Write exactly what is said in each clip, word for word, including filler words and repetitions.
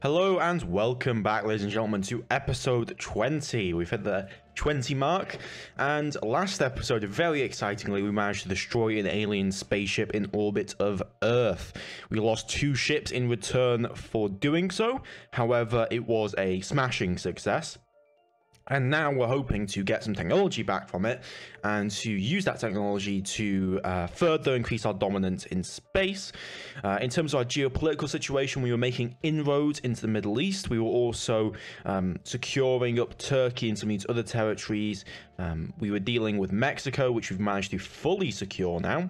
Hello and welcome back, ladies and gentlemen, to episode twenty. We've hit the twenty mark, and last episode, very excitingly, we managed to destroy an alien spaceship in orbit of Earth. We lost two ships in return for doing so, however, it was a smashing success. And now we're hoping to get some technology back from it and to use that technology to uh, further increase our dominance in space. Uh, in terms of our geopolitical situation, we were making inroads into the Middle East. We were also um, securing up Turkey and some of these other territories. Um, we were dealing with Mexico, which we've managed to fully secure now.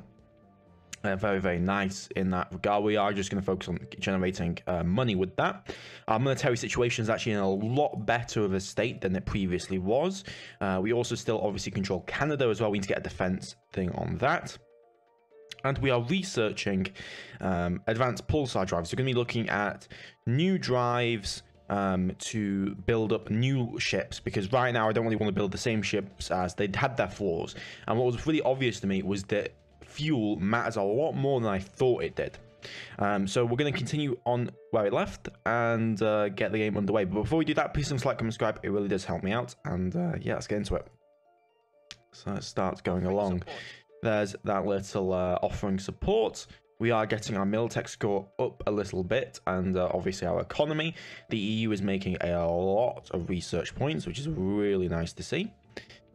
Uh, very, very nice in that regard. We are just going to focus on generating uh, money with that. Our military situation is actually in a lot better of a state than it previously was. Uh, we also still obviously control Canada as well. We need to get a defense thing on that. And we are researching um, advanced pulsar drives. We're going to be looking at new drives um, to build up new ships, because right now I don't really want to build the same ships as they'd had their flaws. And what was really obvious to me was that fuel matters a lot more than I thought it did. Um, so we're going to continue on where it left and uh, get the game underway. But before we do that, please like, comment, subscribe. It really does help me out. And uh, yeah, let's get into it. So let's start going along. There's that little uh, offering support. We are getting our Militech score up a little bit, and uh, obviously our economy. The E U is making a lot of research points, which is really nice to see.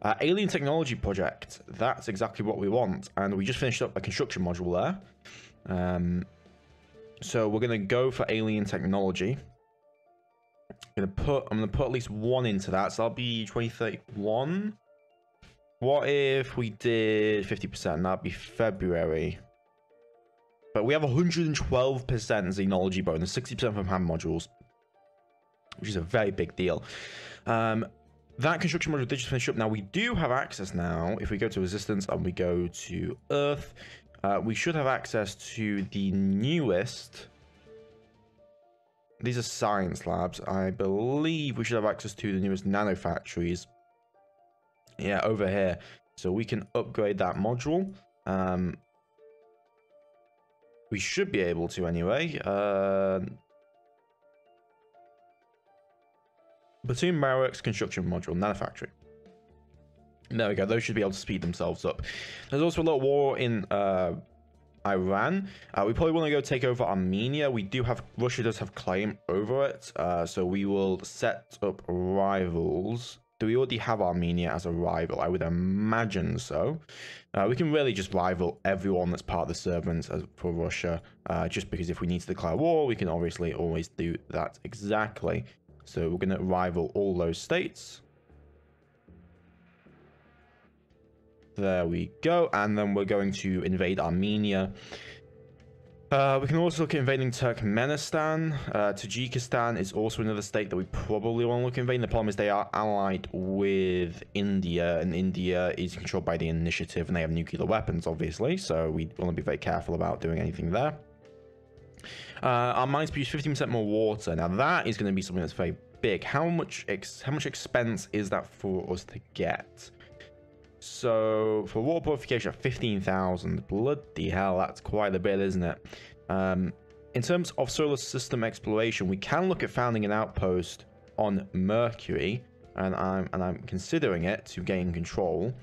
Uh, alien technology project, that's exactly what we want, and we just finished up a construction module there. Um, so we're going to go for alien technology. I'm going to put I'm going to put at least one into that, so I'll be twenty thirty-one. What if we did fifty percent? That'd be February. But we have one hundred twelve percent xenology bonus, sixty percent from hand modules, which is a very big deal. Um... That construction module did just finish up. Now, we do have access now. If we go to Resistance and we go to Earth, uh, we should have access to the newest. These are science labs. I believe we should have access to the newest nanofactories. Yeah, over here. So we can upgrade that module. Um, we should be able to anyway. Uh... Platoon Barracks, Construction Module, Nanofactory. There we go. Those should be able to speed themselves up. There's also a lot of war in uh, Iran. Uh, we probably want to go take over Armenia. We do have... Russia does have claim over it. Uh, so we will set up rivals. Do we already have Armenia as a rival? I would imagine so. Uh, we can really just rival everyone that's part of the servants as, for Russia. Uh, just because if we need to declare war, we can obviously always do that exactly. So we're going to rival all those states. There we go. And then we're going to invade Armenia. Uh, we can also look at invading Turkmenistan. Uh, Tajikistan is also another state that we probably want to look at invading. The problem is they are allied with India. And India is controlled by the Initiative. And they have nuclear weapons, obviously. So we want to be very careful about doing anything there. Uh, our mines produce fifteen percent more water. Now that is going to be something that's very big. How much ex how much expense is that for us to get? So for water purification, fifteen thousand. Bloody hell, that's quite a bit, isn't it? Um, in terms of solar system exploration, we can look at founding an outpost on Mercury, and I'm and I'm considering it to gain control.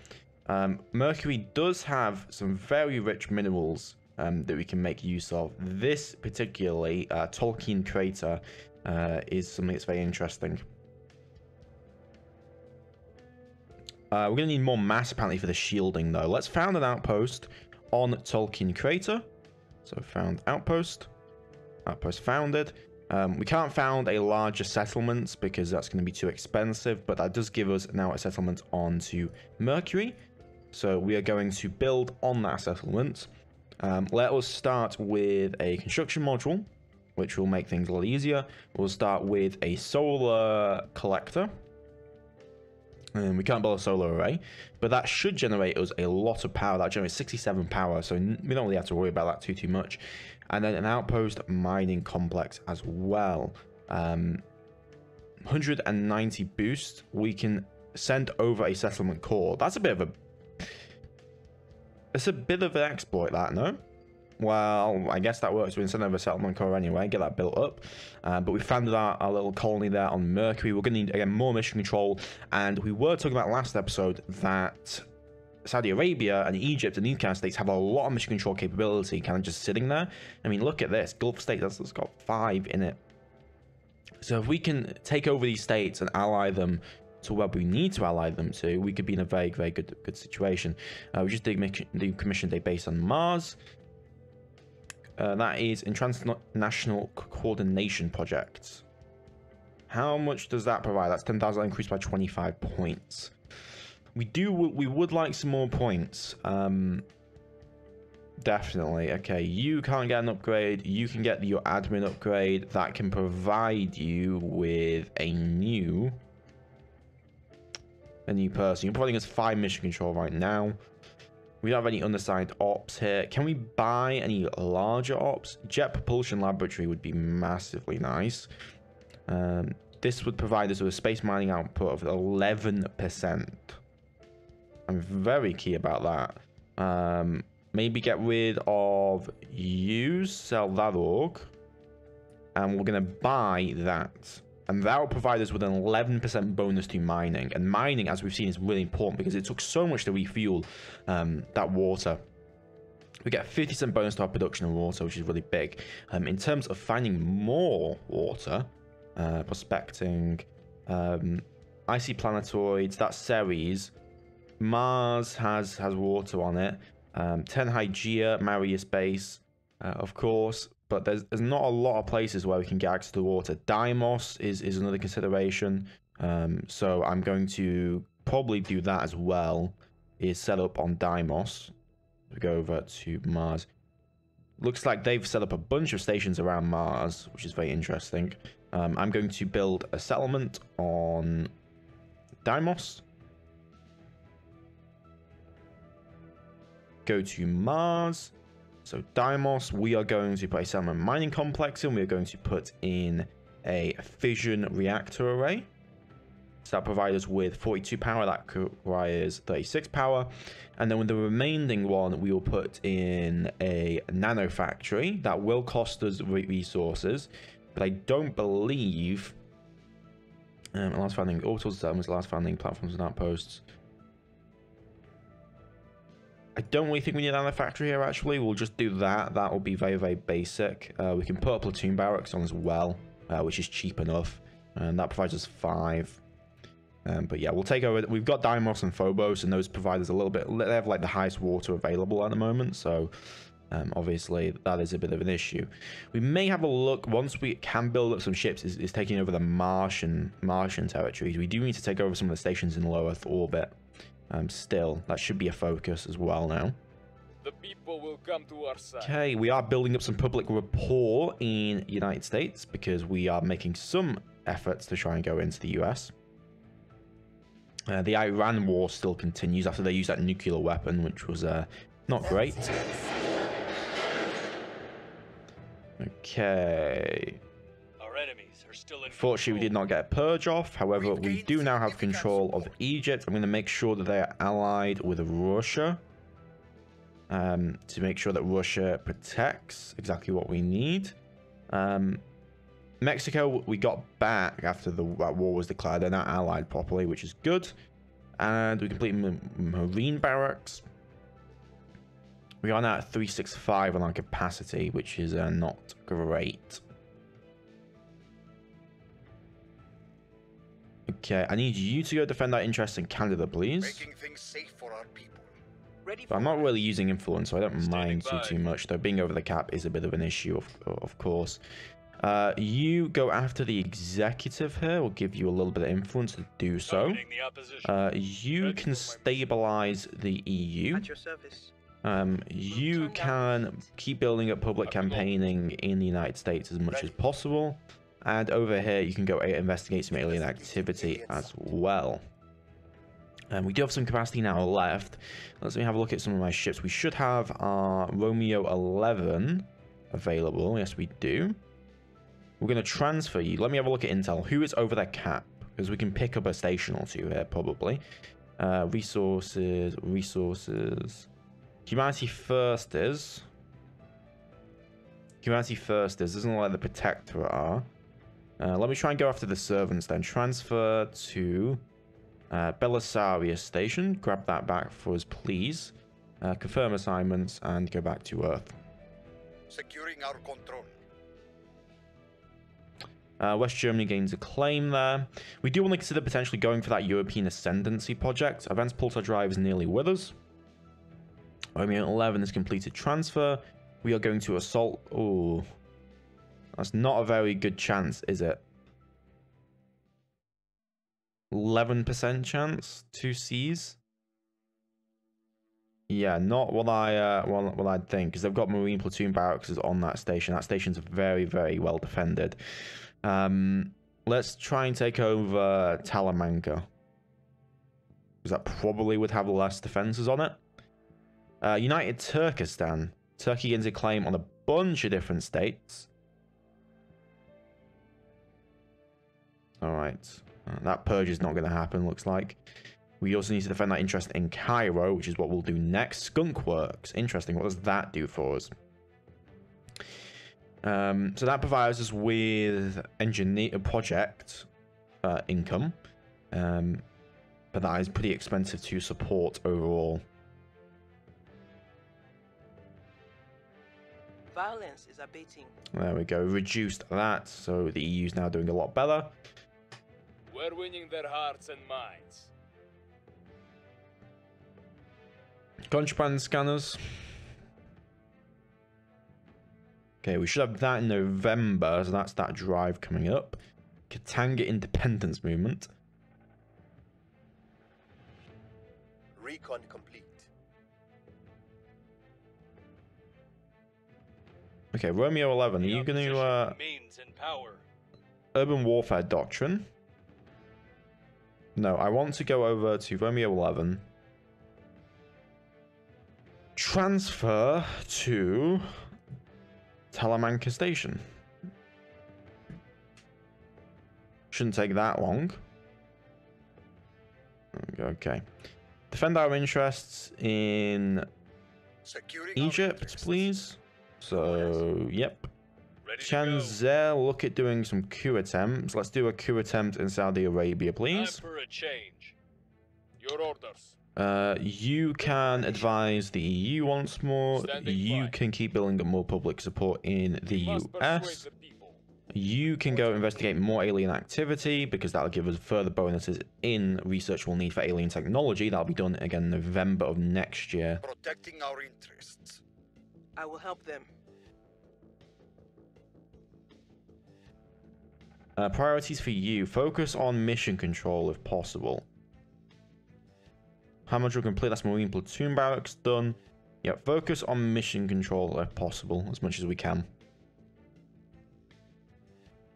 Um, Mercury does have some very rich minerals. Um, that we can make use of. This particularly, uh, Tolkien Crater, uh, is something that's very interesting. Uh, we're going to need more mass apparently for the shielding though. Let's found an outpost on Tolkien Crater. So found outpost. Outpost founded. Um, we can't found a larger settlement because that's going to be too expensive, but that does give us now a settlement onto Mercury. So we are going to build on that settlement. Um, let us start with a construction module, which will make things a lot easier. We'll start with a solar collector. And we can't build a solar array, but that should generate us a lot of power. That generates sixty-seven power, so we don't really have to worry about that too, too much. And then an outpost mining complex as well. Um, one hundred ninety boost. We can send over a settlement core. That's a bit of a... It's a bit of an exploit, that, no? well, I guess that works. We're in center of a settlement core anyway, get that built up. Uh, but we founded our, our little colony there on Mercury. We're going to need, again, more mission control. And we were talking about last episode that Saudi Arabia and Egypt and these kind of states have a lot of mission control capability kind of just sitting there. I mean, look at this. Gulf state, that's, that's got five in it. So if we can take over these states and ally them to where we need to ally them to, we could be in a very, very good good situation. Uh, we just did make the commission day based on Mars. Uh, that is in transnational coordination projects. How much does that provide? That's ten thousand increased by twenty-five points. We do, we would like some more points. Um, definitely. Okay, you can't get an upgrade. You can get your admin upgrade. That can provide you with a new, a new person. You're providing us five mission control right now. We don't have any undersigned ops here. Can we buy any larger ops? Jet Propulsion Laboratory would be massively nice. Um, this would provide us with a space mining output of eleven percent. I'm very keen about that. Um, maybe get rid of you, sell that org, and we're going to buy that. And that will provide us with an eleven percent bonus to mining. And mining, as we've seen, is really important because it took so much to refuel um, that water. We get a fifty percent bonus to our production of water, which is really big. Um, in terms of finding more water, uh, prospecting, um, icy planetoids, that's Ceres. Mars has has water on it. Um, Ten Hygia, Marius Base, uh, of course. But there's, there's not a lot of places where we can get access to water. Deimos is, is another consideration. Um, so I'm going to probably do that as well. Is set up on Deimos. We go over to Mars. Looks like they've set up a bunch of stations around Mars, which is very interesting. Um, I'm going to build a settlement on Deimos. Go to Mars. So Deimos, we are going to put a settlement mining complex in. We are going to put in a fission reactor array. So that provides us with forty-two power. That requires thirty-six power. And then with the remaining one, we will put in a nano factory. That will cost us resources. But I don't believe... Um, last founding auto settlements, last founding platforms and outposts. I don't really think we need another factory here, actually. We'll just do that. That will be very, very basic. Uh, we can put a platoon barracks on as well, uh, which is cheap enough. And that provides us five. Um, but yeah, we'll take over. We've got Deimos and Phobos, and those provide us a little bit. They have, like, the highest water available at the moment. So, um, obviously, that is a bit of an issue. We may have a look. Once we can build up some ships, is, is taking over the Martian, Martian territories. We do need to take over some of the stations in low Earth orbit. Um, still, that should be a focus as well now. The people will come to our side. Okay, we are building up some public rapport in the United States because we are making some efforts to try and go into the U S. Uh, the Iran war still continues after they used that nuclear weapon, which was uh, not great. Okay. Fortunately, we did not get a purge off. However, we do now have control of Egypt. I'm going to make sure that they are allied with Russia um, to make sure that Russia protects exactly what we need. Um, Mexico, we got back after the that war was declared. They're now allied properly, which is good. And we complete Marine barracks. We are now at three sixty-five on our capacity, which is uh, not great. Okay, I need you to go defend that interest in Canada, please. Making things safe for our people. Ready for I'm not really using influence, so I don't mind you too much. Though being over the cap is a bit of an issue, of, of course. Uh, you go after the executive here. We'll give you a little bit of influence to do so. Uh, you can stabilize the E U. At your service. Um, you can keep building up public campaigning in the United States as much as possible. And over here, you can go investigate some alien activity as well. And we do have some capacity now left. Let's have a look at some of my ships. We should have our Romeo eleven available. Yes, we do. We're going to transfer you. Let me have a look at Intel. Who is over their cap? Because we can pick up a station or two here, probably. Uh, resources, resources. Humanity First is... Humanity First is. Doesn't look like the Protector are. Uh, let me try and go after the servants then. Transfer to uh, Belisarius Station. Grab that back for us, please. Uh, confirm assignments and go back to Earth. Securing our control. Uh, West Germany gains a claim there. We do want to consider potentially going for that European Ascendancy project. Events Pulsar Drive is nearly with us. Romeo eleven is completed transfer. We are going to assault. Oh, that's not a very good chance, is it? eleven percent chance to seize. Yeah, not what I uh, well, what I'd think, because they've got Marine platoon barracks on that station. That station's very, very well defended. Um, let's try and take over Talamanca, because that probably would have less defenses on it. Uh, United Turkestan. Turkey gains a claim on a bunch of different states. All right, uh, that purge is not going to happen. Looks like. We also need to defend that interest in Cairo, which is what we'll do next. Skunk Works. Interesting. What does that do for us? Um, so that provides us with engineer project uh, income. Um, but that is pretty expensive to support overall. Violence is abating. There we go. Reduced that. So the E U is now doing a lot better. We're winning their hearts and minds. Contraband Scanners. Okay, we should have that in November, so that's that drive coming up. Katanga Independence Movement. Recon complete. Okay, Romeo eleven, are you going to... Uh, urban Warfare Doctrine? No, I want to go over to Romeo eleven. Transfer to Talamanca Station. Shouldn't take that long. Okay. Defend our interests in Securing Egypt, interests. please. So, yep. Chanzel, look at doing some coup attempts. Let's do a coup attempt in Saudi Arabia, please. Time for a change. Your orders. Uh, you can advise the E U once more. Standing you by. can keep building up more public support in the U S. The you can go investigate more alien activity, because that'll give us further bonuses in research we'll need for alien technology. That'll be done again in November of next year. Protecting our interests. I will help them. Uh, priorities for you. Focus on mission control if possible. How much will complete? That's Marine platoon barracks done. Yeah, focus on mission control if possible, as much as we can.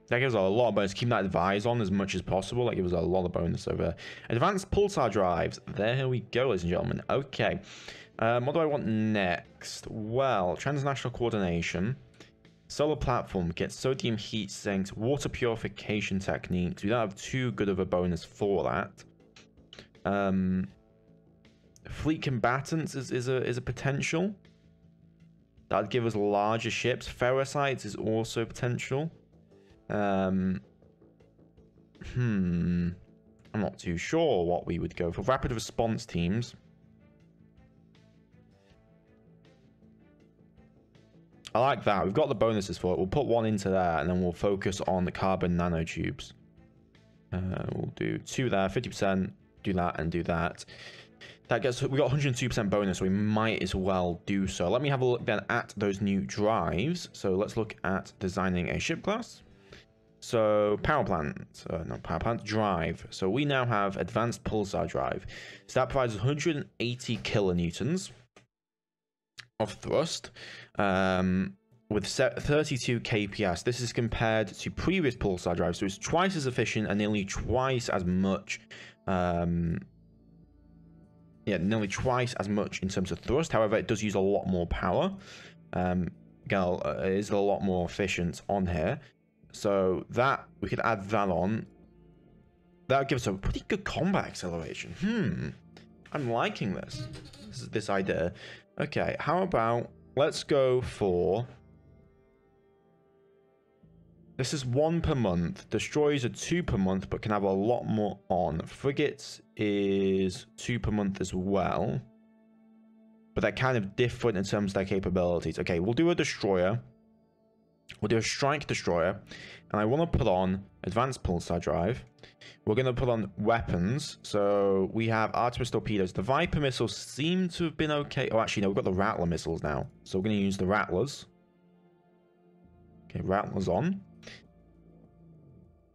That gives us a lot of bonus. Keep that advise on as much as possible. That gives us a lot of bonus over there. Advanced pulsar drives. There we go, ladies and gentlemen. Okay. Um, what do I want next? Well, transnational coordination. Solar platform kit. Sodium heat sinks. Water purification techniques. We don't have too good of a bonus for that. Um... Fleet combatants is, is, a, is a potential. That'd give us larger ships. Ferricites is also potential. Um, hmm. I'm not too sure what we would go for. Rapid response teams. I like that. We've got the bonuses for it. We'll put one into there and then we'll focus on the carbon nanotubes. Uh, we'll do two there, fifty percent. Do that and do that. That gets, we got one hundred two percent bonus, so we might as well do so. Let me have a look then at those new drives. So let's look at designing a ship class. So power plant, uh, not power plant, drive. So we now have advanced pulsar drive. So that provides one hundred eighty kilonewtons of thrust um, with thirty-two K P S. This is compared to previous pulsar drives, so it's twice as efficient and nearly twice as much. Um, Yeah, nearly twice as much in terms of thrust. However, it does use a lot more power. Um, Gal uh, is a lot more efficient on here. So that, we could add that on. That gives us a pretty good combat acceleration. Hmm. I'm liking this. This is this idea. Okay, how about, let's go for This is one per month. Destroyers are two per month, but can have a lot more on. Frigates is two per month as well. But they're kind of different in terms of their capabilities. Okay, we'll do a destroyer. We'll do a strike destroyer. And I want to put on advanced pulsar drive. We're going to put on weapons. So we have Artemis torpedoes. The Viper missiles seem to have been okay. Oh, actually, no, we've got the Rattler missiles now. So we're going to use the Rattlers. Okay, Rattlers on.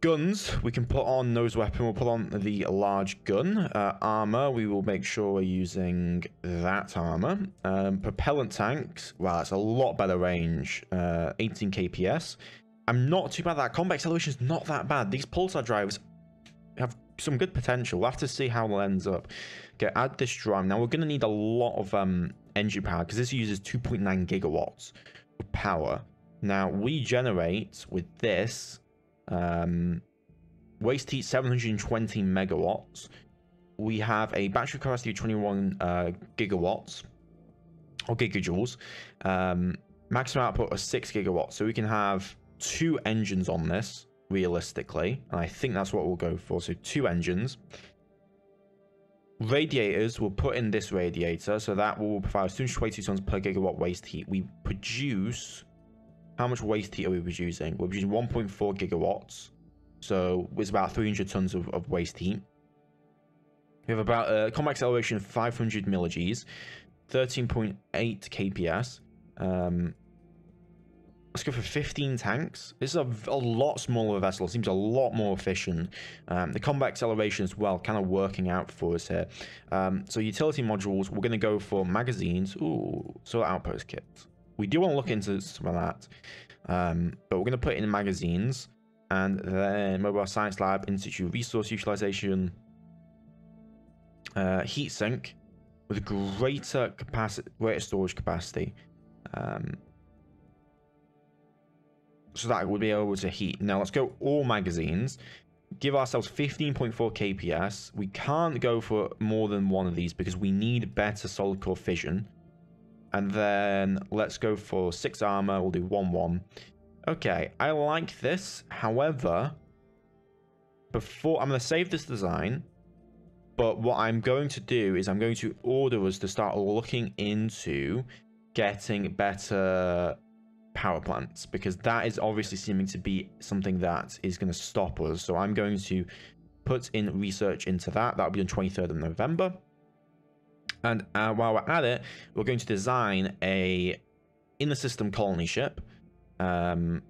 Guns, we can put on nose weapon. We'll put on the large gun. Uh, armor, we will make sure we're using that armor. Um, propellant tanks, wow, that's a lot better range. Uh, eighteen K P S. I'm not too bad at that. Combat acceleration is not that bad. These pulsar drives have some good potential. We'll have to see how it ends up. Okay, add this drum. Now, we're going to need a lot of um, engine power because this uses two point nine gigawatts of power. Now, we generate with this... Um, waste heat seven hundred twenty megawatts. We have a battery capacity of twenty-one uh, gigawatts or gigajoules. Um, maximum output of six gigawatts. So we can have two engines on this realistically. And I think that's what we'll go for. So two engines. Radiators, we'll put in this radiator. So that will provide two hundred twenty-two tons per gigawatt waste heat. We produce... How much waste heat are we producing? We're producing one point four gigawatts. So it's about three hundred tons of, of waste heat. We have about uh, combat acceleration of five hundred milligees, thirteen point eight K P S. Um, let's go for fifteen tanks. This is a, a lot smaller vessel. It seems a lot more efficient. Um, the combat acceleration as well, kind of working out for us here. Um, so utility modules, we're going to go for magazines. Ooh, so outpost kits. We do want to look into some of that, um, but we're going to put in magazines and then mobile science lab, in-situ resource utilization, uh, heat sink with greater capacity, greater storage capacity. Um, so that would be able to heat. Now let's go all magazines, give ourselves fifteen point four K P S. We can't go for more than one of these because we need better solid core fission. And then let's go for six armor. We'll do one, one. Okay, I like this. However, before I'm going to save this design, but what I'm going to do is I'm going to order us to start looking into getting better power plants, because that is obviously seeming to be something that is going to stop us. So I'm going to put in research into that. That'll be on twenty-third of November. And uh, while we're at it, we're going to design a in-the-system colony ship. Um,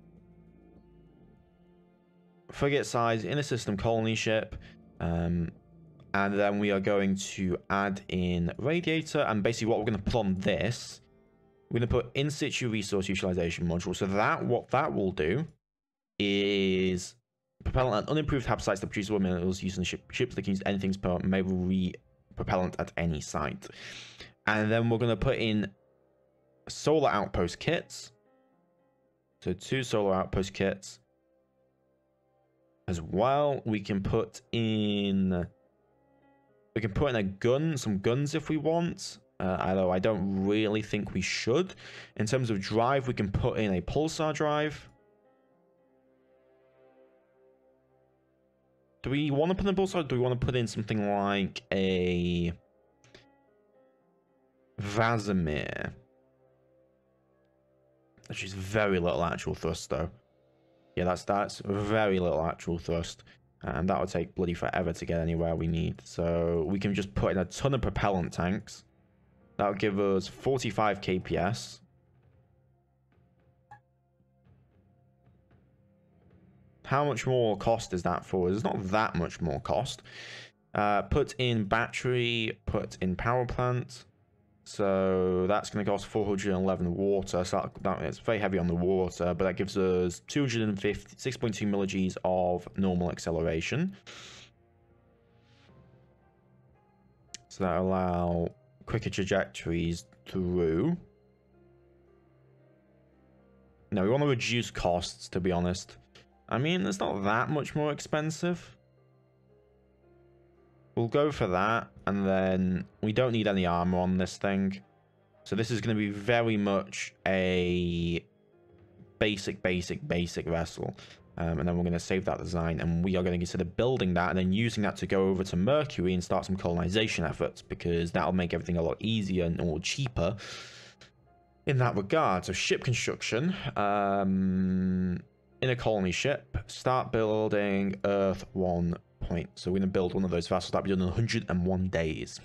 frigate size, in-the-system colony ship. Um, and then we are going to add in radiator. And basically what we're going to put on this, we're going to put in-situ resource utilization module. So that what that will do is propellant and unimproved hab sites that produce raw minerals using the ship. Ships that can use anything per may re propellant at any site. And then we're going to put in solar outpost kits. So two solar outpost kits as well. We can put in we can put in a gun, some guns if we want, uh, although I don't really think we should. In terms of drive, we can put in a pulsar drive. Do we want to put in a pulsar? Do we want to put in something like a Vasimir? That's just very little actual thrust, though. Yeah, that's that's very little actual thrust, and that would take bloody forever to get anywhere we need. So we can just put in a ton of propellant tanks. That'll give us forty-five K P S. How much more cost is that for us? It's not that much more cost. Uh, put in battery, put in power plant. So that's going to cost four hundred eleven water. So that, that's very heavy on the water, but that gives us two hundred fifty, six point two milligees of normal acceleration. So that allow quicker trajectories through. Now we want to reduce costs, to be honest. I mean, it's not that much more expensive. We'll go for that. And then we don't need any armor on this thing. So this is going to be very much a basic, basic, basic vessel. Um, and then we're going to save that design, and we are going to consider building that and then using that to go over to Mercury and start some colonization efforts, because that'll make everything a lot easier and all cheaper in that regard. So ship construction, um, in a colony ship, start building Earth one point. So we're going to build one of those vessels. That'll be done in one hundred and one days.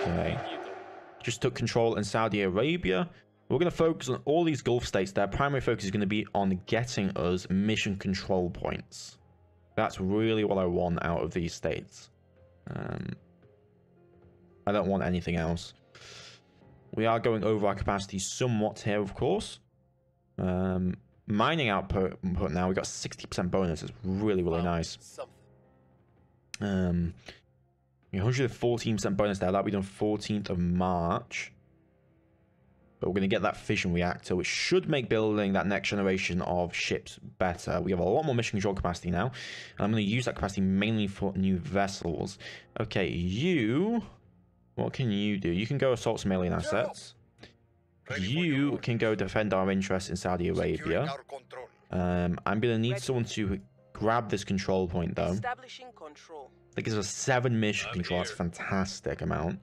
Okay. Just took control in Saudi Arabia. We're going to focus on all these Gulf states. Their primary focus is going to be on getting us mission control points. That's really what I want out of these states. Um, I don't want anything else. We are going over our capacity somewhat here, of course. Um, mining output now, we got sixty percent bonus. It's really, really nice. Um, one hundred fourteen percent bonus there. That'll be done fourteenth of March. But we're going to get that fission reactor, which should make building that next generation of ships better. We have a lot more mission control capacity now, and I'm going to use that capacity mainly for new vessels. Okay, you... What can you do? You can go assault some alien assets. You can go defend our interests in Saudi Arabia. Um, I'm going to need someone to grab this control point, though. That gives us seven mission control. That's a fantastic amount.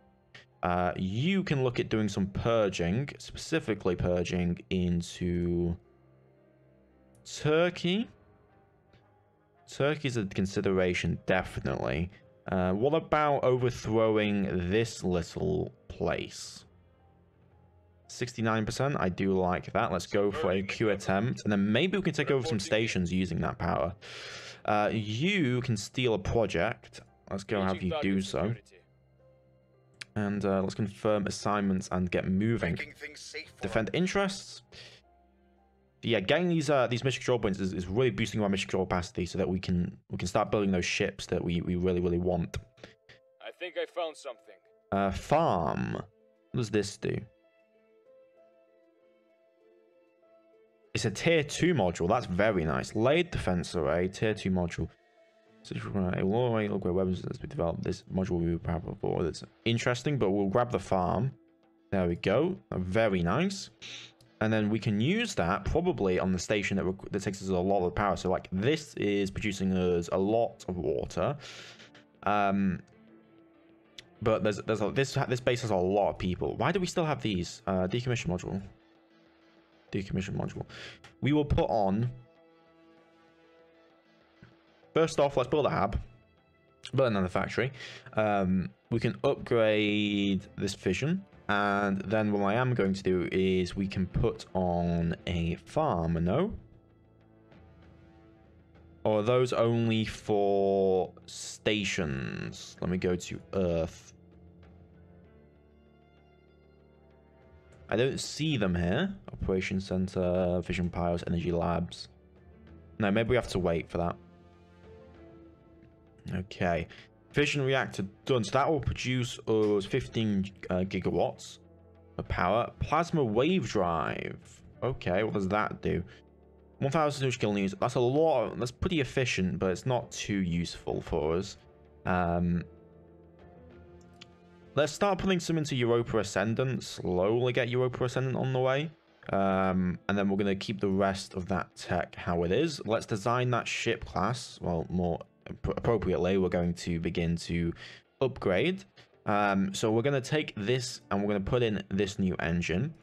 Uh, you can look at doing some purging, specifically purging into Turkey. Turkey's a consideration, definitely. Uh, what about overthrowing this little place? sixty-nine percent, I do like that. Let's go for a coup attempt, and then maybe we can take over some stations using that power. Uh, you can steal a project. Let's go have you do so. And uh, let's confirm assignments and get moving. Defend interests. Yeah, getting these uh, these mission control points is, is really boosting our mission control capacity, so that we can we can start building those ships that we we really really want. I think I found something. Uh, farm. What does this do? It's a tier two module. That's very nice. Laid defense array, tier two module. So it will already look where weapons as we develop this module will be probably that's interesting, but we'll grab the farm. There we go. Very nice. And then we can use that probably on the station that, that takes us a lot of power. So like this is producing us a lot of water. Um, but there's there's a, this this base has a lot of people. Why do we still have these? Uh, decommission module. Decommission module. We will put on. First off, let's build a hab, build another factory. Um, we can upgrade this fission, and then what I am going to do is we can put on a farm, no? Or are those only for stations? Let me go to Earth. I don't see them here. Operation Center, Fission Piles, Energy Labs. No, maybe we have to wait for that. Okay, fission reactor done. So that will produce us fifteen uh, gigawatts of power. Plasma wave drive. Okay, what does that do? one thousand kilonewtons. That's a lot. That's pretty efficient, but it's not too useful for us. Um, let's start putting some into Europa Ascendant. Slowly get Europa Ascendant on the way. Um, and then we're going to keep the rest of that tech how it is. Let's design that ship class. Well, more... appropriately, we're going to begin to upgrade. Um, so we're going to take this and we're going to put in this new engine,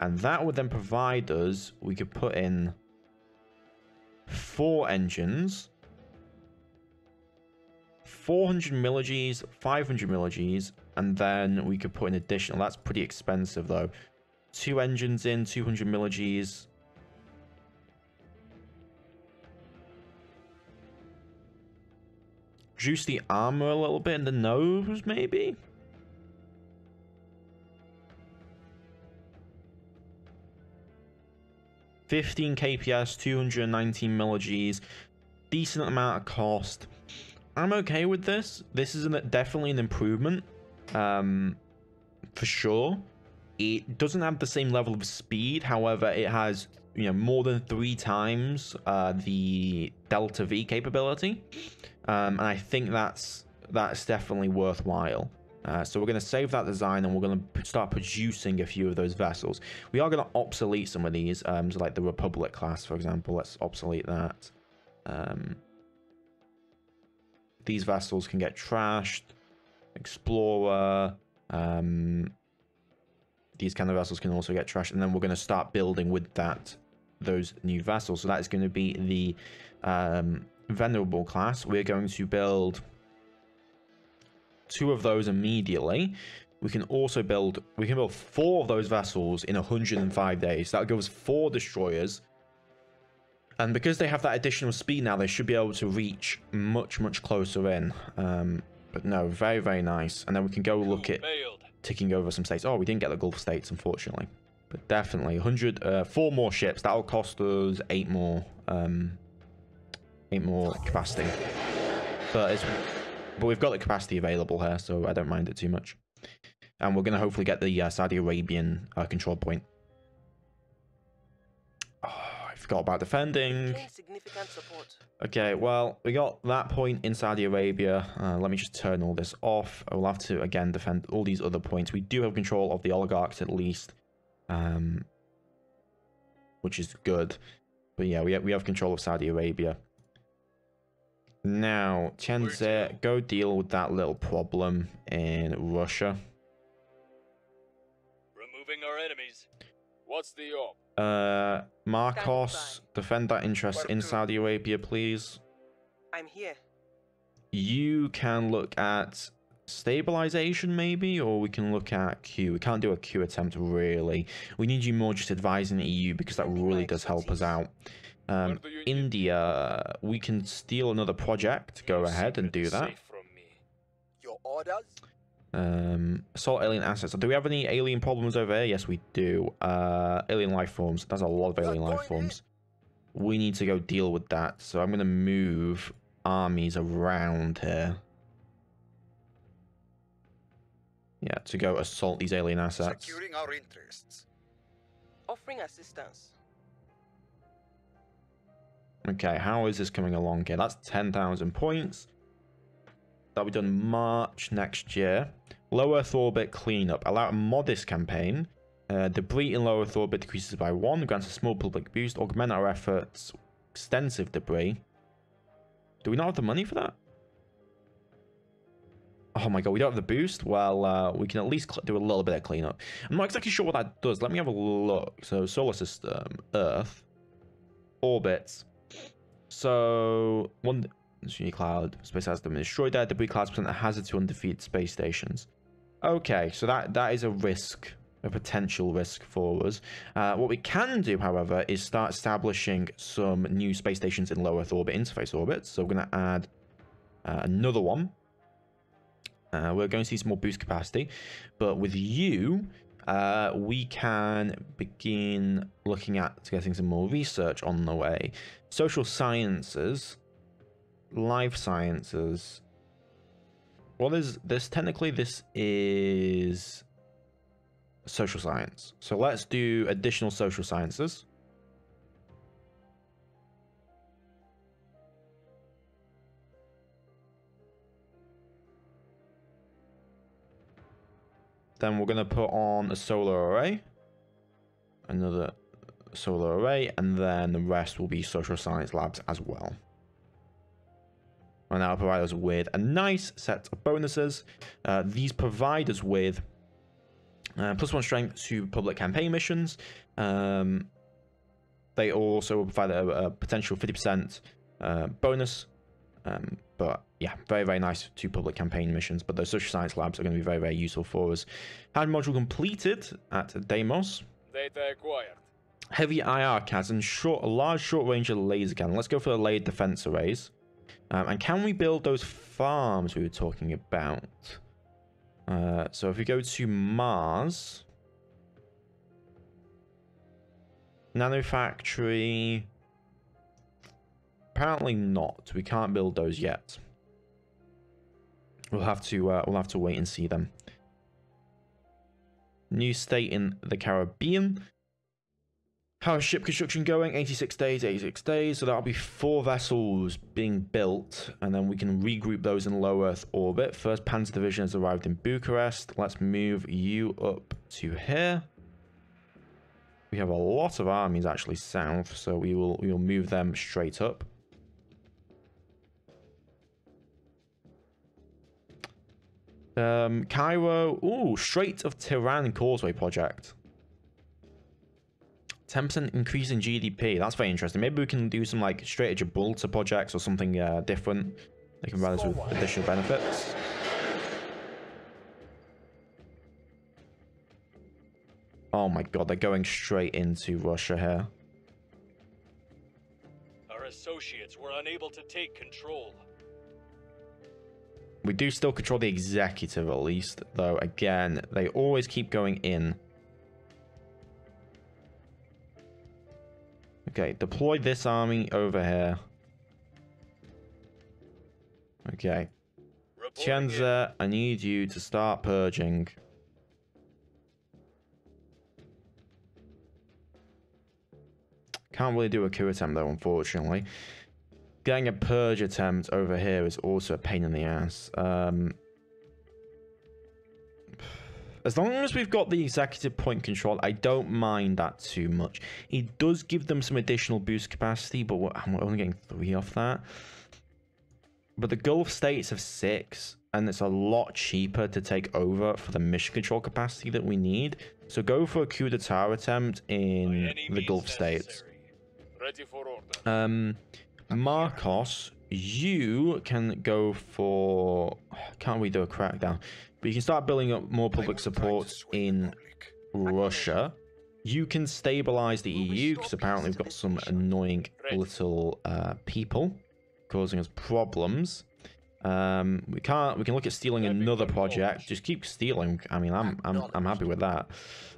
and that would then provide us. We could put in four engines, four hundred milligees, five hundred milligees, and then we could put in additional. That's pretty expensive though. Two engines in two hundred milligees. Reduce the armor a little bit in the nose, maybe? fifteen K P S, two hundred nineteen milligees. Decent amount of cost. I'm okay with this. This is an, definitely an improvement. Um, for sure. It doesn't have the same level of speed. However, it has, you know, more than three times uh, the Delta V capability. Um, and I think that's that's definitely worthwhile. Uh, so we're going to save that design, and we're going to start producing a few of those vessels. We are going to obsolete some of these, um, so like the Republic class, for example. Let's obsolete that. Um, these vessels can get trashed. Explorer. Um, these kind of vessels can also get trashed. And then we're going to start building with that those new vessels. So that is going to be the um, Venerable class. We're going to build two of those immediately. We can also build, we can build four of those vessels in one hundred and five days. That'll give us four destroyers. And because they have that additional speed now, they should be able to reach much, much closer in. Um, but no, very, very nice. And then we can go look at ticking over some states. Oh, we didn't get the Gulf states, unfortunately. But definitely, one hundred, uh, four more ships. That'll cost us eight more, um, eight more capacity. But it's... But we've got the capacity available here, so I don't mind it too much. And we're going to hopefully get the uh, Saudi Arabian uh, control point. Oh, I forgot about defending. Okay, well, we got that point in Saudi Arabia. Uh, let me just turn all this off. We'll have to, again, defend all these other points. We do have control of the oligarchs, at least, um, which is good. But yeah, we have, we have control of Saudi Arabia. Now, Chenze, go deal with that little problem in Russia. Removing our enemies. What's the op? Uh, Marcos, defend that interest in Saudi Arabia, please. I'm here. You can look at stabilization, maybe, or we can look at Q. We can't do a Q attempt, really. We need you more just advising the E U, because that really does help us out. Um, India, we can steal another project. Go ahead and do that. Your orders? Um, assault alien assets. Do we have any alien problems over here? Yes, we do. Uh, alien life forms. That's a lot of alien life forms. We need to go deal with that. So I'm going to move armies around here. Yeah, to go assault these alien assets. Securing our interests. Offering assistance. Okay, how is this coming along here? That's ten thousand points. That'll be done March next year. Low Earth orbit cleanup. Allow a modest campaign. Uh, debris in low Earth orbit decreases by one. Grants a small public boost. Augment our efforts. Extensive debris. Do we not have the money for that? Oh my god, we don't have the boost? Well, uh, we can at least do a little bit of cleanup. I'm not exactly sure what that does. Let me have a look. So, solar system. Earth. Orbits. So, one cloud space has them destroyed there. Debris clouds present a hazard to undefeated space stations. Okay, so that that is a risk, a potential risk for us. Uh, what we can do, however, is start establishing some new space stations in low Earth orbit, interface orbits. So we're going to add uh, another one. Uh, we're going to see some more boost capacity, but with you, uh, we can begin looking at getting some more research on the way. Social sciences, life sciences. What is this? Technically, this is social science. So let's do additional social sciences. Then we're going to put on a solar array. Another solar array, and then the rest will be social science labs as well. And that'll provide us with a nice set of bonuses. Uh, these provide us with uh, plus one strength to public campaign missions. Um, they also will provide a, a potential fifty percent uh, bonus. Um, but yeah, very, very nice two public campaign missions. But those social science labs are going to be very, very useful for us. H A D module completed at Deimos. Data acquired. Heavy I R C A Ds and short, a large short-range laser cannon. Let's go for the layered defense arrays. Um, and can we build those farms we were talking about? Uh, so if we go to Mars, nanofactory. Apparently not. We can't build those yet. We'll have to. Uh, we'll have to wait and see them. New state in the Caribbean. How's ship construction going? eighty-six days, eighty-six days. So that'll be four vessels being built, and then we can regroup those in low Earth orbit. First Panzer Division has arrived in Bucharest. Let's move you up to here. We have a lot of armies actually south, so we will we will move them straight up. Um, Cairo, ooh, Strait of Tehran Causeway project. ten percent increase in G D P. That's very interesting. Maybe we can do some like Strait of Gibraltar projects or something uh, different. They can provide us with additional benefits. Oh my god, they're going straight into Russia here. Our associates were unable to take control. We do still control the executive at least, though again, they always keep going in. Okay, deploy this army over here. Okay. Chenza, I need you to start purging. Can't really do a coup attempt though, unfortunately. Getting a purge attempt over here is also a pain in the ass. Um, as long as we've got the executive point control, I don't mind that too much. It does give them some additional boost capacity, but we're, I'm only getting three off that. But the Gulf states have six, and it's a lot cheaper to take over for the mission control capacity that we need. So go for a coup d'etat attempt in the Gulf states. Ready for order. Um... Marcos, you can go for... Can't we do a crackdown? But you can start building up more public support in Russia. You can stabilize the E U, because apparently we've got some annoying little uh, people causing us problems. Um, we can't... We can look at stealing another project. Just keep stealing. I mean, I'm, I'm, I'm happy with that.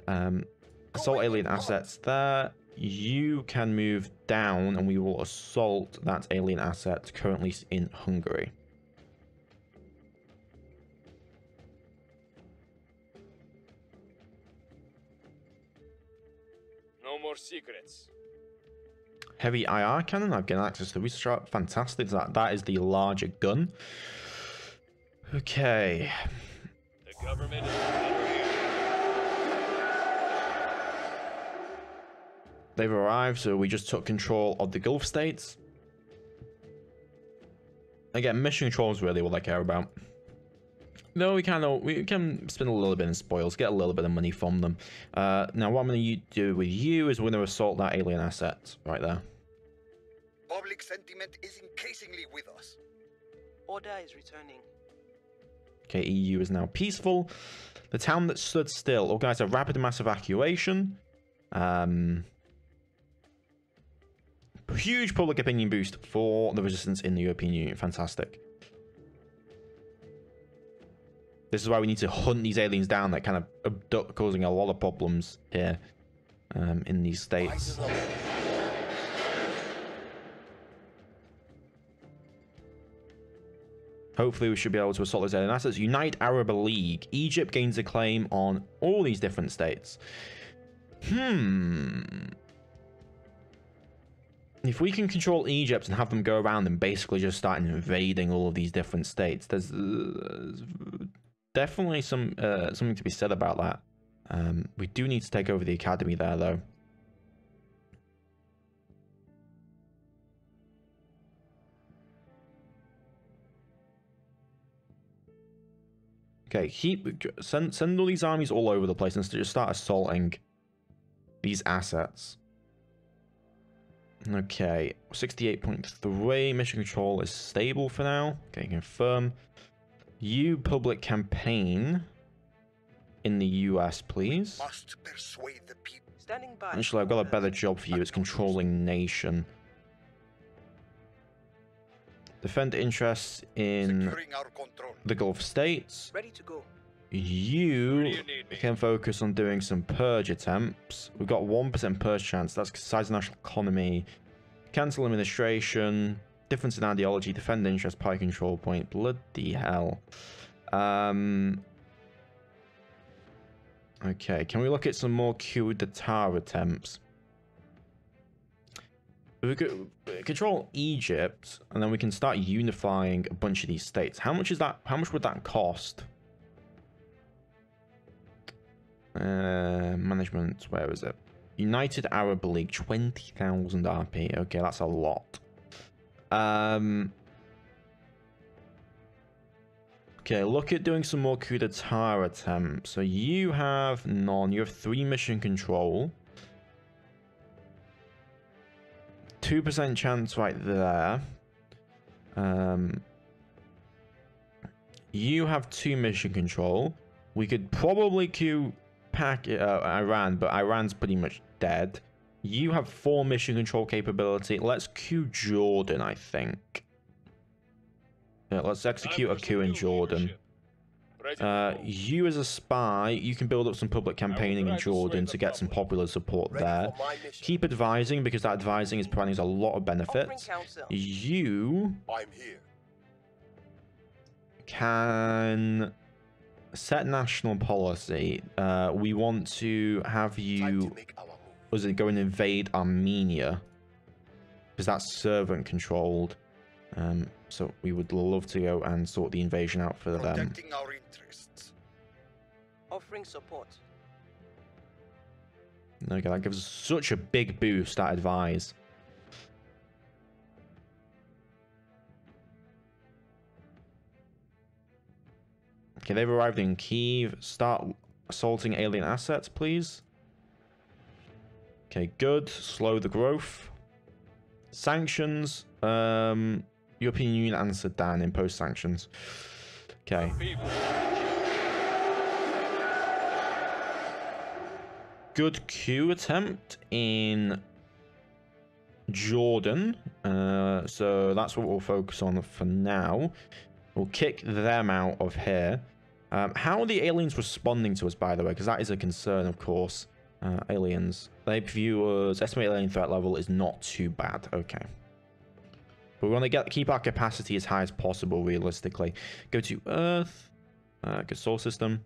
Um, assault alien assets there. You can move down and we will assault that alien asset currently in Hungary. No more secrets. Heavy I R cannon. I've gained access to the research shop. Fantastic. That, that is the larger gun. Okay. The government is... They've arrived, so we just took control of the Gulf states. Again, mission control is really what I care about. No, we can we can spend a little bit in spoils, get a little bit of money from them. Uh, now, what I'm going to do with you is we're going to assault that alien asset right there. Public sentiment is increasingly with us. Order is returning. Okay, E U is now peaceful. The town that stood still organized a rapid mass evacuation. Um... Huge public opinion boost for the resistance in the European Union. Fantastic. This is why we need to hunt these aliens down that kind of abduct, causing a lot of problems here um, in these states. Hopefully we should be able to assault those alien assets. Unite Arab League. Egypt gains a claim on all these different states. Hmm... If we can control Egypt and have them go around and basically just start invading all of these different states, there's uh, definitely some uh, something to be said about that. Um, we do need to take over the academy there, though. Okay, keep send send all these armies all over the place and just start assaulting these assets. Okay, sixty-eight point three. Mission control is stable for now. Okay, confirm. You public campaign in the U S, please. Must persuade the people. Standing by. Actually, I've got a better job for you. It's controlling nation. Defend interests in the Gulf states. Ready to go. You can focus on doing some purge attempts. We've got one percent purge chance. That's size of national economy. Cancel administration. Difference in ideology. Defend interest. Pie control point. Bloody hell. Um, okay. Can we look at some more coup d'etat attempts? We could control Egypt, and then we can start unifying a bunch of these states. How much is that? How much would that cost? Uh, management, where is it? United Arab League, twenty thousand R P. Okay, that's a lot. Um, okay, look at doing some more coup d'etat attempts. So you have none. You have three mission control. two percent chance right there. Um, you have two mission control. We could probably coup pack uh, Iran, but Iran's pretty much dead. You have four mission control capability. Let's coup Jordan, I think. Yeah, let's execute a coup in Jordan. Uh, you as a spy, you can build up some public campaigning in Jordan to get some popular support there. Keep advising, because that advising is providing us a lot of benefits. You can set national policy. Uh, we want to have you was it go and invade Armenia, because that's servant controlled. Um, so we would love to go and sort the invasion out for them. Protecting our interests. Offering support. Okay, that gives us such a big boost, that advise. Okay, they've arrived in Kyiv. Start assaulting alien assets, please. Okay, good. Slow the growth. Sanctions. Um... European Union and Sudan imposed sanctions. Okay. Good coup attempt in Jordan. Uh, so that's what we'll focus on for now. We'll kick them out of here. Um, how are the aliens responding to us, by the way? Because that is a concern, of course. Uh, aliens. They view us. Estimated alien threat level is not too bad. Okay. We want to get keep our capacity as high as possible, realistically. Go to Earth, uh, good solar system.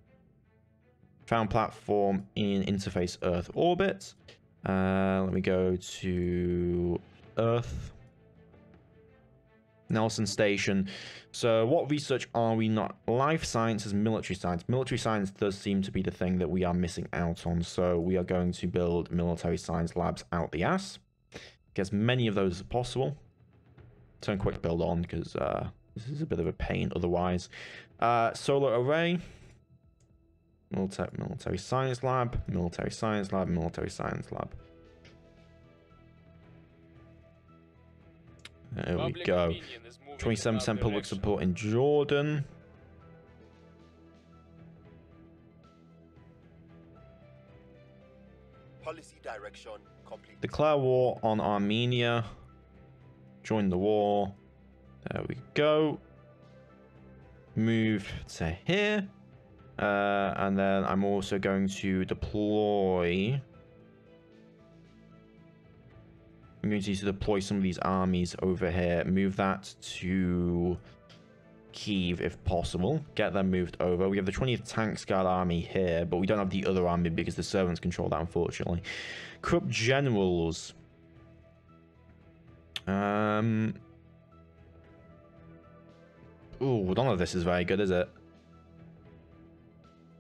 Found platform in interface Earth orbit. Uh, let me go to Earth. Nelson Station. So what research are we not? Life sciences, military science. Military science does seem to be the thing that we are missing out on. So we are going to build military science labs out the ass. Get as many of those as possible. Turn quick build on, because uh, this is a bit of a pain otherwise. Uh, solar array, military, military science lab, military science lab, military science lab. There we go. twenty-seven percent public support in Jordan. Policy direction complete. Declare war on Armenia. Join the war. There we go. Move to here. Uh, and then I'm also going to deploy. I'm going to need to deploy some of these armies over here. Move that to Kyiv if possible. Get them moved over. We have the twentieth Tanks Guard Army here, but we don't have the other army because the servants control that, unfortunately. Corrupt generals. Um, ooh, none of this is very good, is it?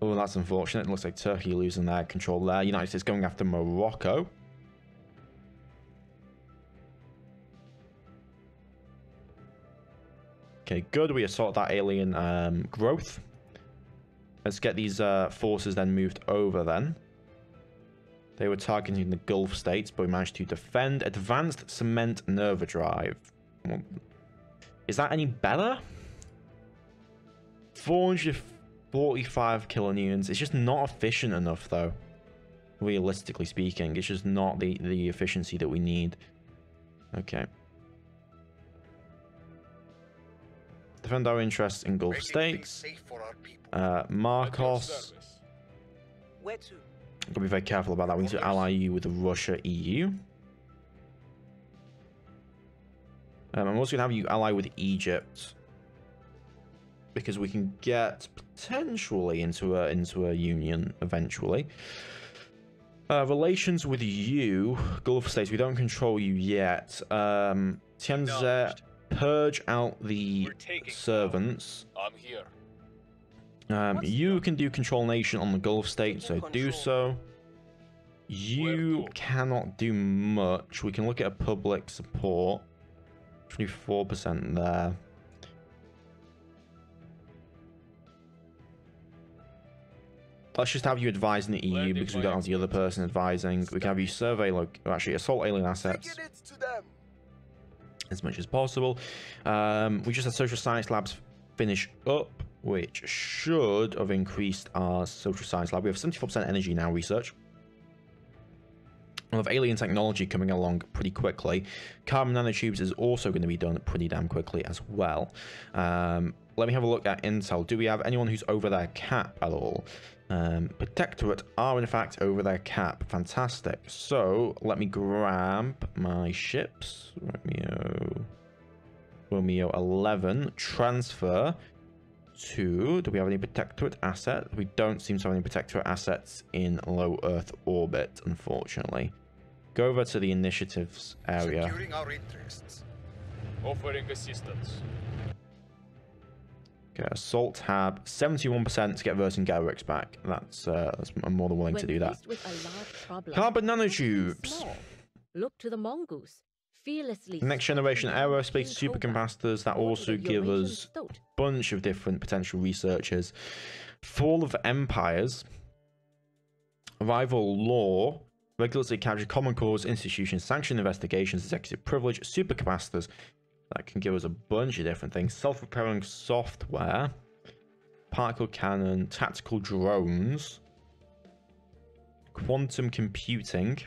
Oh, that's unfortunate. It looks like Turkey losing their control there. United States going after Morocco. Okay, good. We assault that alien um, growth. Let's get these uh, forces then moved over then. They were targeting the Gulf states, but we managed to defend. Advanced cement nerve drive. Is that any better? four hundred forty-five kilonewtons. It's just not efficient enough, though. Realistically speaking, it's just not the, the efficiency that we need. Okay. Defend our interests in Gulf states. Uh, Marcos. Where to? Gotta be very careful about that. We need to ally you with Russia, E U. Um, I'm also gonna have you ally with Egypt, because we can get potentially into a into a union eventually. Uh, relations with you, Gulf States, we don't control you yet. Um, Tianzet, purge out the servants. I'm here. Um, you that? can do Control Nation on the Gulf State, so control. do so. You cannot do much. We can look at a public support. twenty-four percent there. Let's just have you advising the E U because we don't have the other person advising. We can have you survey, like, actually assault alien assets as much as possible. Um, we just had social science labs finish up, which should have increased our social science lab. We have seventy-four percent energy now, research. We'll have alien technology coming along pretty quickly. Carbon nanotubes is also going to be done pretty damn quickly as well. Um, let me have a look at Intel. Do we have anyone who's over their cap at all? Um, Protectorate are in fact over their cap. Fantastic. So let me grab my ships. Romeo, Romeo eleven. Transfer to. Do we have any Protectorate assets? We don't seem to have any Protectorate assets in low Earth orbit, unfortunately. Go over to the initiatives area. Securing our interests. Offering assistance. Okay, assault tab, seventy-one percent to get Vercingetorix back. That's, uh, that's I'm more than willing when to do that. Problem, Carbon nanotubes. Look to the mongoose. Fearlessly. Next generation aerospace supercapacitors that also give us a bunch of different potential researchers. Fall of empires. Rival law. Regulatory capture, common cause, institutions, sanction investigations, executive privilege, supercapacitors. That can give us a bunch of different things. Self-repairing software. Particle cannon. Tactical drones. Quantum computing.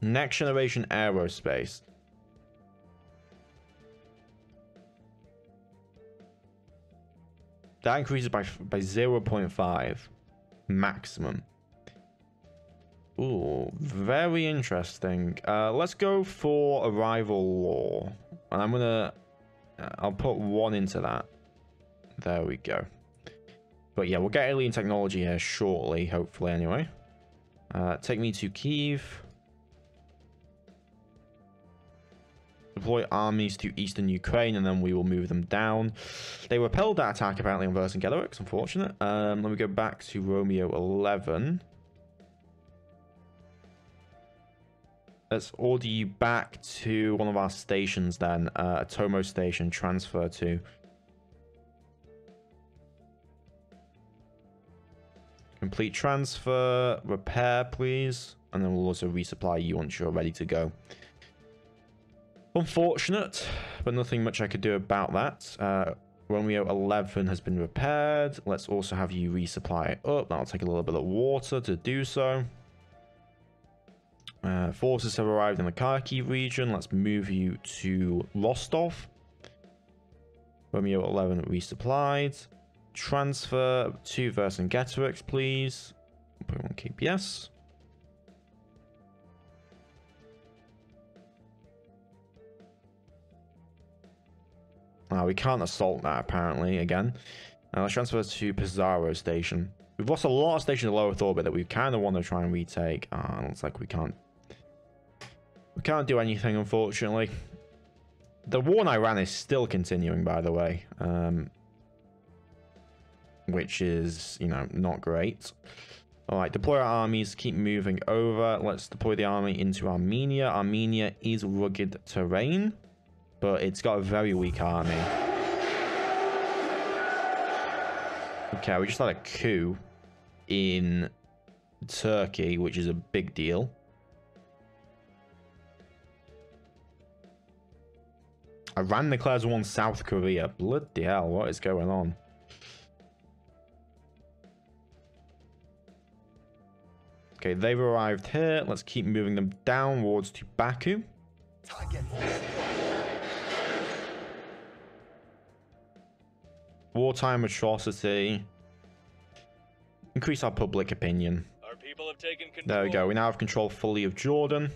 Next generation aerospace. That increases by by zero point five maximum. Ooh, very interesting. Uh, let's go for Arrival Law. And I'm gonna... I'll put one into that. There we go. But yeah, we'll get alien technology here shortly, hopefully, anyway. Uh, take me to Kyiv. Deploy armies to eastern Ukraine, and then we will move them down. They repelled that attack, apparently, on Vercingetorix, unfortunate. Um, let me go back to Romeo eleven. Let's order you back to one of our stations then, uh, a Tomo station, transfer to. Complete transfer, repair please, and then we'll also resupply you once you're ready to go. Unfortunate, but nothing much I could do about that. Uh, Romeo eleven has been repaired. Let's also have you resupply it up. That'll take a little bit of water to do so. Uh, forces have arrived in the Kharkiv region. Let's move you to Lostov. Romeo eleven resupplied. Transfer to Vercingetorix, please. Put on K P S. Oh, we can't assault that, apparently, again. Uh, let's transfer to Pizarro Station. We've lost a lot of stations in low Earth orbit that we kind of want to try and retake. Ah, oh, looks like we can't... We can't do anything, unfortunately. The war in Iran is still continuing, by the way. Um, which is, you know, not great. Alright, deploy our armies. Keep moving over. Let's deploy the army into Armenia. Armenia is rugged terrain, but it's got a very weak army. Okay, we just had a coup in Turkey, which is a big deal. Iran declares war on South Korea. Bloody hell, what is going on? Okay, they've arrived here. Let's keep moving them downwards to Baku. Wartime atrocity. Increase our public opinion. Our people have taken control. There we go. We now have control fully of Jordan.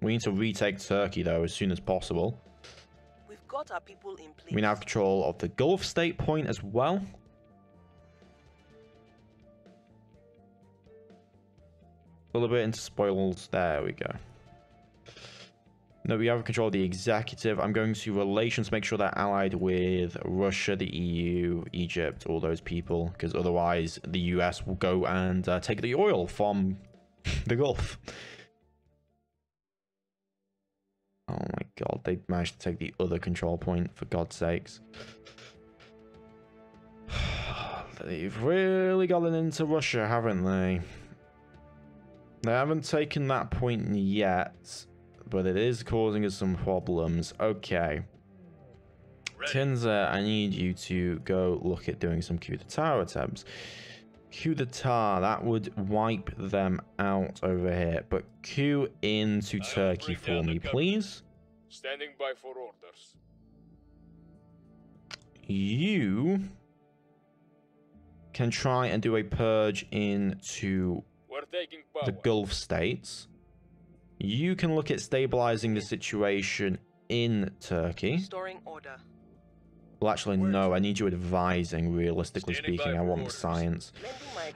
We need to retake Turkey, though, as soon as possible. We've What are people in place? We now have control of the Gulf State Point as well. Deliberating spoils. There we go. No, we have control of the executive. I'm going to relations, make sure they're allied with Russia, the E U, Egypt, all those people, because otherwise the U S will go and uh, take the oil from the Gulf. Oh my God, they managed to take the other control point, for God's sakes. They've really gotten into Russia, haven't they? They haven't taken that point yet, but it is causing us some problems. Okay. Tinza, I need you to go look at doing some coup d'etat attempts. Coup d'etat, that would wipe them out over here. But coup into Turkey for me, please. Standing by for orders. You can try and do a purge into the Gulf states. You can look at stabilizing the situation in Turkey. Storing order. Well, actually, no. I need you advising, realistically speaking. I want the science.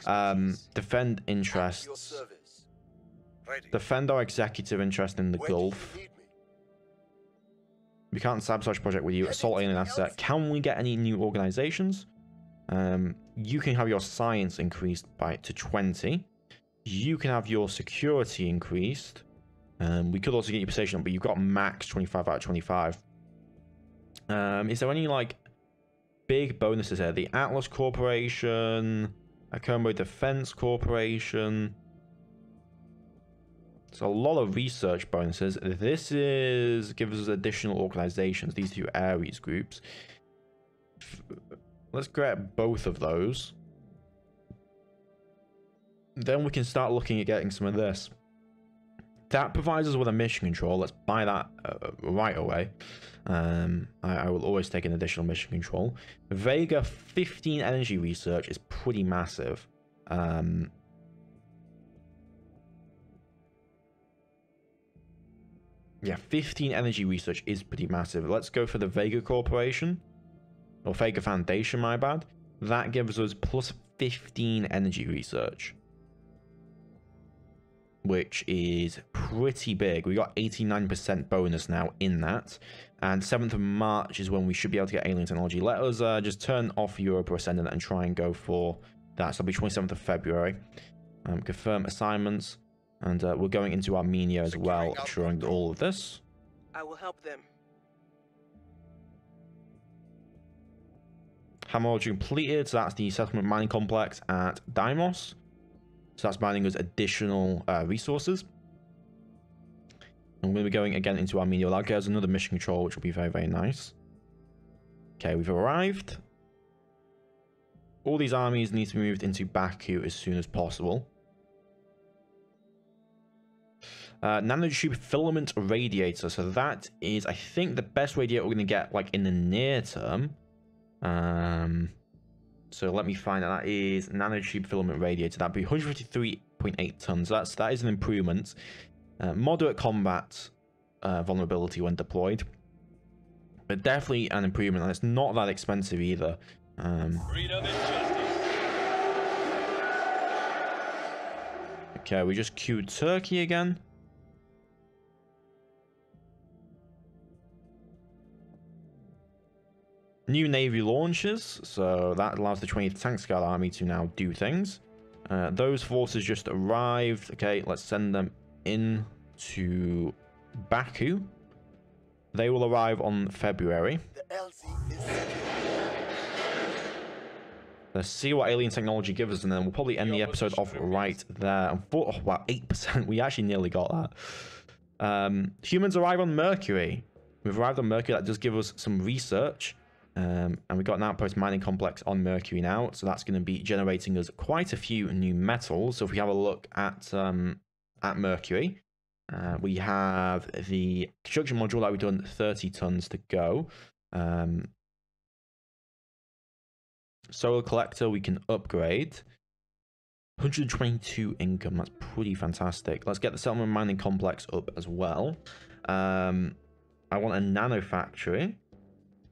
Um, defend interests. Defend our executive interest in the Gulf. We can't sabotage project with you. Assault alien asset. Can we get any new organizations? Um, you can have your science increased by to twenty. You can have your security increased. Um, we could also get your position, but you've got max twenty-five out of twenty-five. Um, is there any like big bonuses here? The Atlas Corporation, Akombo Defense Corporation. It's a lot of research bonuses. This is gives us additional organizations. These two Aries groups. Let's grab both of those. Then we can start looking at getting some of this. That provides us with a mission control. Let's buy that uh, right away. Um, I, I will always take an additional mission control. Vega fifteen energy research is pretty massive. Um, yeah, fifteen energy research is pretty massive. Let's go for the Vega Corporation. Or Vega Foundation, my bad. That gives us plus fifteen energy research, which is pretty big. We got eighty-nine percent bonus now in that. And seventh of March is when we should be able to get alien technology. Let us uh, just turn off Europa Ascendant and try and go for that. So it'll be twenty-seventh of February. Um, confirm assignments. And uh, we're going into Armenia as well, during all of this. I will help them. Hammerlodge completed. So that's the settlement mining complex at Deimos. So that's mining us additional uh, resources. And we'll be going again into Armenia. That gives another mission control, which will be very, very nice. Okay, we've arrived. All these armies need to be moved into Baku as soon as possible. Uh, nanotube filament radiator. So that is, I think, the best radiator we're going to get like in the near term. Um... So let me find out. That is nanotube filament radiator. That'd be one hundred fifty-three point eight tons. That's that is an improvement. Uh, moderate combat uh, vulnerability when deployed, but definitely an improvement. And it's not that expensive either. Um, Freedom and justice. Okay, we just queued Turkey again. New Navy launches, so that allows the twentieth Tank Guard Army to now do things. Uh, those forces just arrived. Okay, let's send them in to Baku. They will arrive on February. Let's see what alien technology gives us, and then we'll probably end the episode off right there. Oh, wow, eight percent. We actually nearly got that. Um, humans arrive on Mercury. We've arrived on Mercury. That does give us some research. Um, and we've got an outpost mining complex on Mercury now, so that's going to be generating us quite a few new metals. So if we have a look at um, at Mercury, uh, we have the construction module that we've done thirty tons to go. Um, solar collector we can upgrade. one hundred twenty-two income, that's pretty fantastic. Let's get the settlement mining complex up as well. Um, I want a nano factory.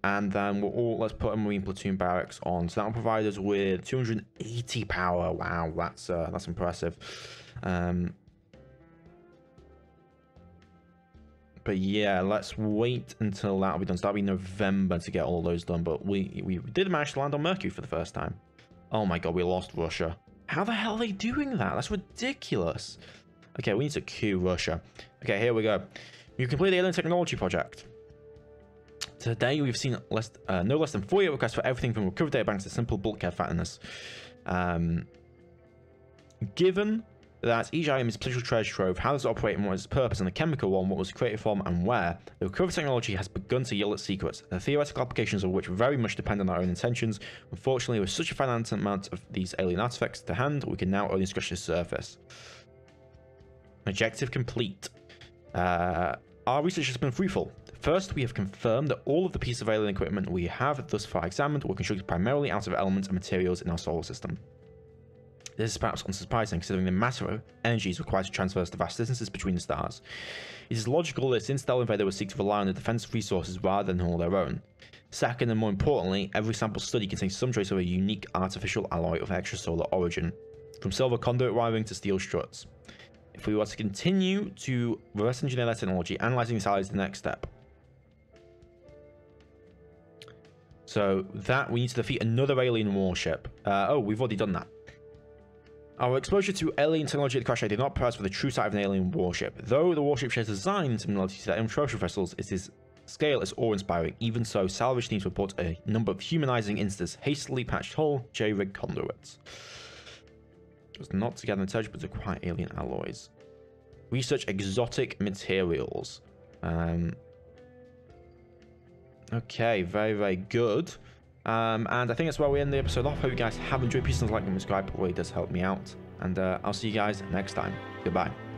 And then we'll all, let's put a Marine Platoon Barracks on. So that'll provide us with two hundred eighty power. Wow, that's uh, that's impressive. Um, but yeah, let's wait until that'll be done. So that'll be November to get all those done. But we, we did manage to land on Mercury for the first time. Oh my god, we lost Russia. How the hell are they doing that? That's ridiculous. Okay, we need to queue Russia. Okay, here we go. You complete the Alien Technology Project. Today, we've seen less, uh, no less than forty requests for everything from recovered data banks to simple bulkhead fatness. Um, given that each item is a potential treasure trove, how does it operate and what is its purpose, and the chemical one, what was created from and where, the recovered technology has begun to yield its secrets, the theoretical applications of which very much depend on our own intentions. Unfortunately, with such a finite amount of these alien artifacts to hand, we can now only scratch the surface. Objective complete. Uh, our research has been fruitful. First, we have confirmed that all of the pieces of alien equipment we have thus far examined were constructed primarily out of elements and materials in our solar system. This is perhaps unsurprising, considering the massive energies required to traverse the vast distances between the stars. It is logical that since the Stellar Invader would seek to rely on the defensive resources rather than all their own. Second, and more importantly, every sample study contains some trace of a unique artificial alloy of extrasolar origin, from silver conduit wiring to steel struts. If we were to continue to reverse engineer that technology, analyzing these alloys is the next step. So that, we need to defeat another alien warship. Uh, oh, we've already done that. Our exposure to alien technology at the crash site did not pass for the true sight of an alien warship. Though the warship shares design similarity to their own commercial vessels, its scale is awe-inspiring. Even so, salvage teams report a number of humanizing instances, hastily patched hull, J-rig conduits. It was not to gather intelligence, but to acquire alien alloys. Research exotic materials. Um... Okay, very, very good. Um, and I think that's where we end the episode off. Hope you guys have enjoyed. Please like and subscribe. It really does help me out. And uh, I'll see you guys next time. Goodbye.